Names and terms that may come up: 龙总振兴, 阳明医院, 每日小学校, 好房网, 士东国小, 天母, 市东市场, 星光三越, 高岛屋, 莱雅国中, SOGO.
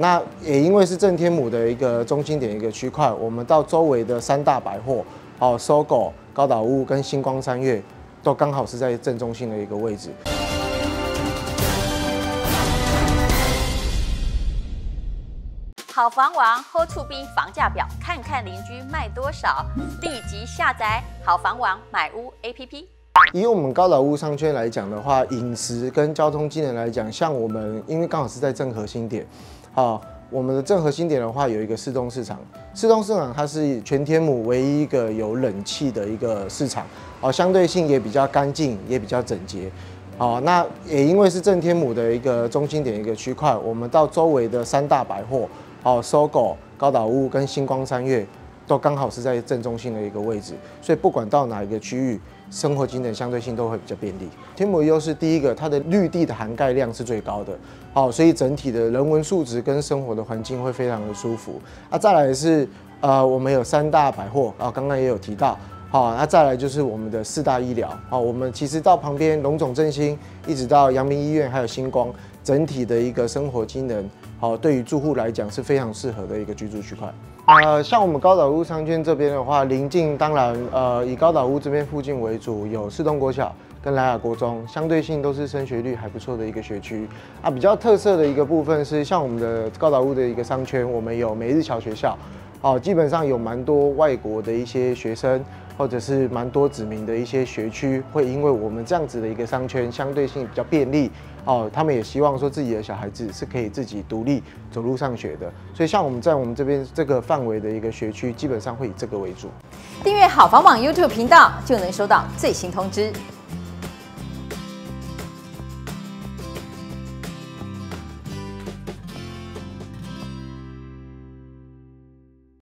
那也因为是正天母的一个中心点一个区块，我们到周围的三大百货，哦，SOGO、高岛屋跟星光三越，都刚好是在正中心的一个位置。 好房网 Hold 出兵房价表，看看邻居卖多少，立即下载好房网买屋 APP。以我们高岛屋商圈来讲的话，饮食跟交通机能来讲，像我们因为刚好是在正核心点，我们的正核心点的话有一个市东市场，市东市场它是全天母唯一一个有冷气的一个市场，相对性也比较干净，也比较整洁。 那也因为是正天母的一个中心点一个区块，我们到周围的三大百货，SOGO、高岛屋跟星光三越，都刚好是在正中心的一个位置，所以不管到哪一个区域，生活机能相对性都会比较便利。天母的优势，第一个，它的绿地的涵盖量是最高的，所以整体的人文素质跟生活的环境会非常的舒服。再来是我们有三大百货，刚刚也有提到。 再来就是我们的四大医疗，我们其实到旁边龙总振兴，一直到阳明医院，还有星光，整体的一个生活机能，对于住户来讲是非常适合的一个居住区块。像我们高岛屋商圈这边的话，邻近当然以高岛屋这边附近为主，有士东国小跟莱雅国中，相对性都是升学率还不错的一个学区。比较特色的一个部分是，像我们的高岛屋的一个商圈，我们有每日小学校。 基本上有蛮多外国的一些学生，或者是蛮多子民的一些学区，会因为我们这样子的一个商圈相对性比较便利，他们也希望说自己的小孩子是可以自己独立走路上学的，所以像我们在我们这边这个范围的一个学区，基本上会以这个为主。订阅好房网 YouTube 频道，就能收到最新通知。